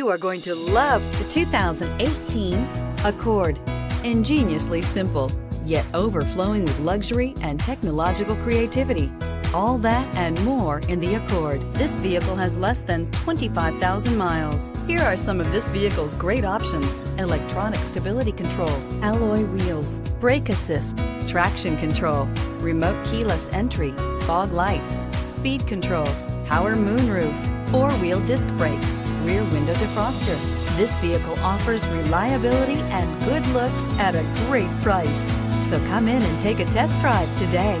You are going to love the 2018 Accord. Ingeniously simple, yet overflowing with luxury and technological creativity. All that and more in the Accord. This vehicle has less than 25,000 miles. Here are some of this vehicle's great options: electronic stability control, alloy wheels, brake assist, traction control, remote keyless entry, fog lights, speed control, power moonroof, four-wheel disc brakes, rear window defroster. This vehicle offers reliability and good looks at a great price. So come in and take a test drive today.